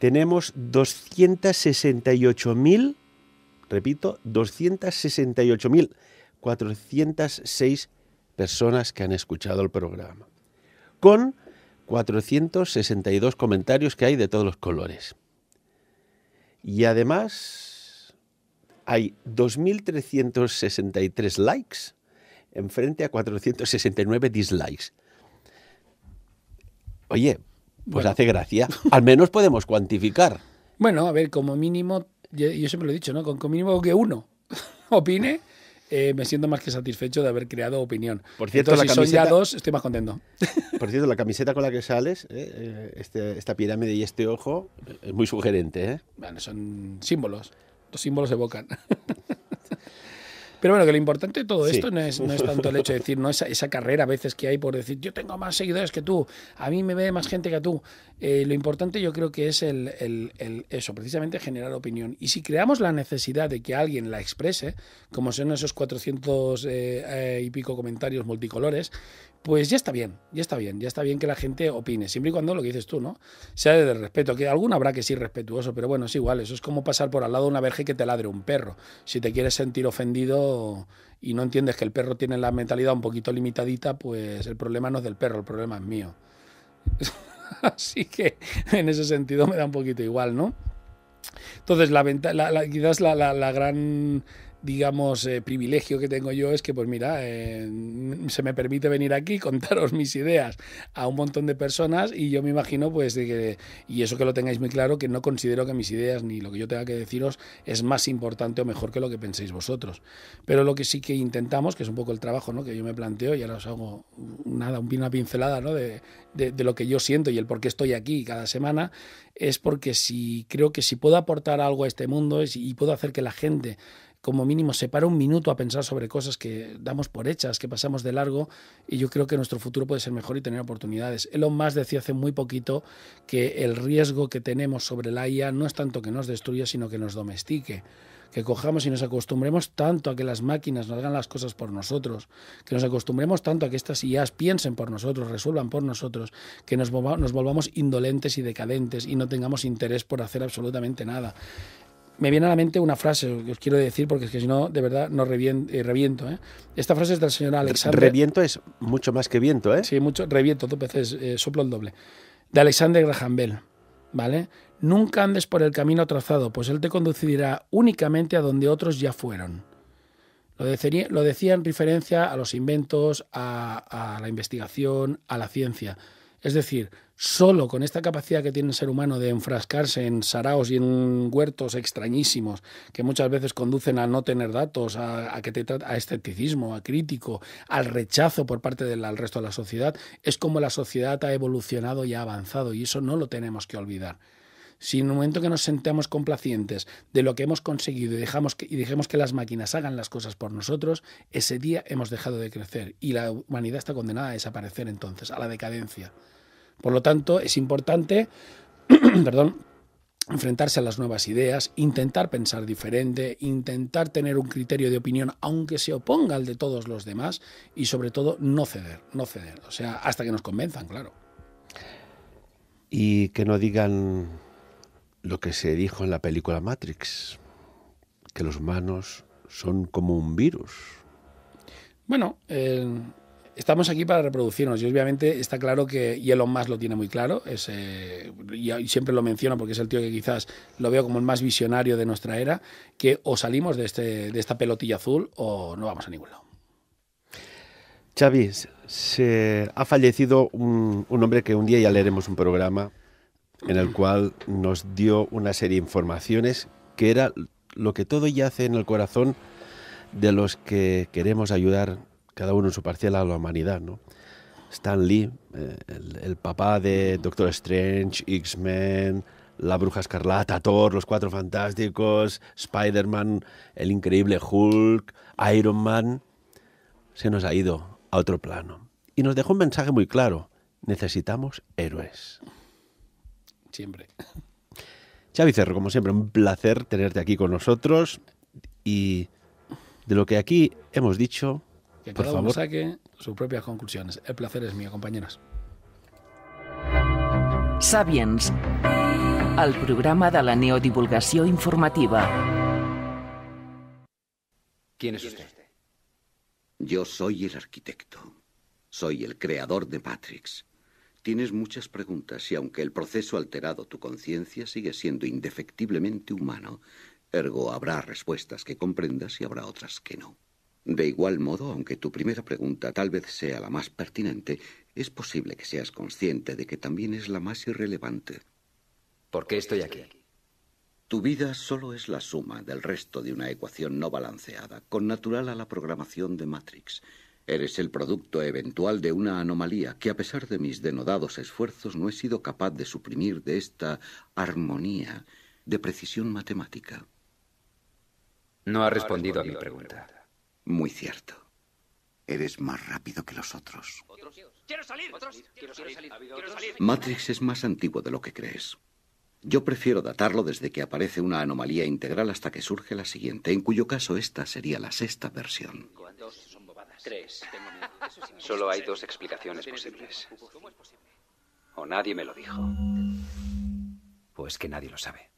tenemos doscientos sesenta y ocho mil, repito, doscientos sesenta y ocho mil cuatrocientos seis personas que han escuchado el programa, con cuatrocientos sesenta y dos comentarios que hay de todos los colores. Y además hay dos mil trescientos sesenta y tres likes en frente a cuatrocientos sesenta y nueve dislikes. Oye, pues bueno, hace gracia. Al menos podemos cuantificar. Bueno, a ver, como mínimo, yo, yo siempre lo he dicho, ¿no? Como mínimo que uno opine. Eh, me siento más que satisfecho de haber creado opinión. Por cierto, entonces, la camiseta, si son ya dos, estoy más contento. Por cierto, la camiseta con la que sales, eh, este, esta pirámide y este ojo, es muy sugerente, ¿eh? Bueno, son símbolos. Los símbolos evocan. Pero bueno, que lo importante de todo sí. esto no es, no es tanto el hecho de decir, no esa, esa carrera a veces que hay por decir, yo tengo más seguidores que tú, a mí me ve más gente que tú. Eh, lo importante yo creo que es el, el, el eso, precisamente generar opinión. Y si creamos la necesidad de que alguien la exprese, como son esos cuatrocientos eh, eh, y pico comentarios multicolores, pues ya está bien, ya está bien, ya está bien que la gente opine, siempre y cuando lo que dices tú, ¿no? Sea de respeto, que alguno habrá que sí respetuoso, pero bueno, es igual, eso es como pasar por al lado de una verja que te ladre un perro. Si te quieres sentir ofendido y no entiendes que el perro tiene la mentalidad un poquito limitadita, pues el problema no es del perro, el problema es mío. Así que en ese sentido me da un poquito igual, ¿no? Entonces, la, la, la, quizás la, la, la gran... digamos, eh, privilegio que tengo yo es que, pues mira, eh, se me permite venir aquí, contaros mis ideas a un montón de personas y yo me imagino, pues, de que, y eso que lo tengáis muy claro, que no considero que mis ideas ni lo que yo tenga que deciros es más importante o mejor que lo que penséis vosotros. Pero lo que sí que intentamos, que es un poco el trabajo, ¿no?, que yo me planteo, y ahora os hago nada, una pincelada, ¿no?, de, de, de lo que yo siento y el por qué estoy aquí cada semana, es porque si creo que si puedo aportar algo a este mundo y puedo hacer que la gente como mínimo se para un minuto a pensar sobre cosas que damos por hechas, que pasamos de largo, y yo creo que nuestro futuro puede ser mejor y tener oportunidades. Elon Musk decía hace muy poquito que el riesgo que tenemos sobre la I A no es tanto que nos destruya, sino que nos domestique. Que cojamos y nos acostumbremos tanto a que las máquinas nos hagan las cosas por nosotros, que nos acostumbremos tanto a que estas I As piensen por nosotros, resuelvan por nosotros, que nos volvamos indolentes y decadentes y no tengamos interés por hacer absolutamente nada. Me viene a la mente una frase que os quiero decir, porque es que si no, de verdad, no reviento. Eh, reviento ¿eh? Esta frase es del señor Alexander... Reviento es mucho más que viento, ¿eh? Sí, mucho, reviento, dos veces, eh, soplo el doble. De Alexander Graham Bell, ¿vale? Nunca andes por el camino trazado, pues él te conducirá únicamente a donde otros ya fueron. Lo decía, lo decía en referencia a los inventos, a, a la investigación, a la ciencia. Es decir, solo con esta capacidad que tiene el ser humano de enfrascarse en saraos y en huertos extrañísimos, que muchas veces conducen a no tener datos, a, a, que te, a escepticismo, a crítico, al rechazo por parte del al resto de la sociedad, es como la sociedad ha evolucionado y ha avanzado, y eso no lo tenemos que olvidar. Si en un momento que nos sentamos complacientes de lo que hemos conseguido y dejamos que, y dejemos que las máquinas hagan las cosas por nosotros, ese día hemos dejado de crecer y la humanidad está condenada a desaparecer entonces, a la decadencia. Por lo tanto, es importante perdón, enfrentarse a las nuevas ideas, intentar pensar diferente, intentar tener un criterio de opinión, aunque se oponga al de todos los demás, y sobre todo no ceder, no ceder, o sea, hasta que nos convenzan, claro. Y que no digan lo que se dijo en la película Matrix, que los humanos son como un virus. Bueno, eh, estamos aquí para reproducirnos y obviamente está claro que Elon Musk lo tiene muy claro, es, eh, y siempre lo menciono porque es el tío que quizás lo veo como el más visionario de nuestra era, que o salimos de, este, de esta pelotilla azul o no vamos a ningún lado. Xavi, se ha fallecido un, un hombre que un día ya leeremos un programa en el cual nos dio una serie de informaciones que era lo que todo yace en el corazón de los que queremos ayudar, cada uno en su parcial, a la humanidad, ¿no? Stan Lee, eh, el, el papá de Doctor Strange, X-Men, La Bruja Escarlata, Thor, Los Cuatro Fantásticos, Spider-Man, el increíble Hulk, Iron Man, se nos ha ido a otro plano. Y nos dejó un mensaje muy claro: necesitamos héroes. Siempre. Xavi Cerro, como siempre, un placer tenerte aquí con nosotros, y de lo que aquí hemos dicho, que por cada favor uno saque sus propias conclusiones. El placer es mío, compañeros. Sabiens, el programa de la neodivulgación informativa. ¿Quién es usted? Yo soy el arquitecto. Soy el creador de Matrix. Tienes muchas preguntas y aunque el proceso ha alterado tu conciencia, sigue siendo indefectiblemente humano. Ergo, habrá respuestas que comprendas y habrá otras que no. De igual modo, aunque tu primera pregunta tal vez sea la más pertinente, es posible que seas consciente de que también es la más irrelevante. ¿Por qué estoy aquí? Tu vida solo es la suma del resto de una ecuación no balanceada, connatural a la programación de Matrix. Eres el producto eventual de una anomalía que, a pesar de mis denodados esfuerzos, no he sido capaz de suprimir de esta armonía de precisión matemática. No ha respondido a mi pregunta. Muy cierto. Eres más rápido que los otros. ¿Otros? ¡Quiero salir! ¿Otros? Quiero salir. Quiero salir. Matrix es más antiguo de lo que crees. Yo prefiero datarlo desde que aparece una anomalía integral hasta que surge la siguiente, en cuyo caso esta sería la sexta versión. Dos son bobadas. Tres. Tengo miedo. Solo hay dos explicaciones posibles. ¿Cómo es posible? O nadie me lo dijo. Pues que nadie lo sabe.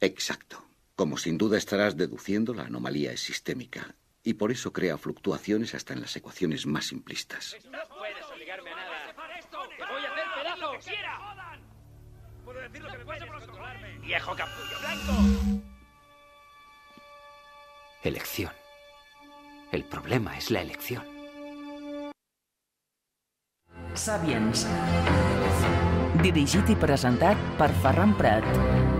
Exacto. Como sin duda estarás deduciendo, la anomalía es sistémica y por eso crea fluctuaciones hasta en las ecuaciones más simplistas. No puedes obligarme a nada. ¡Te voy a hacer pedazos! ¡Puedo decir lo que me puedes controlarme! ¡Viejo capullo blanco! Elección. El problema es la elección. Sabiens. Dirigit i presentat per Ferran Prat.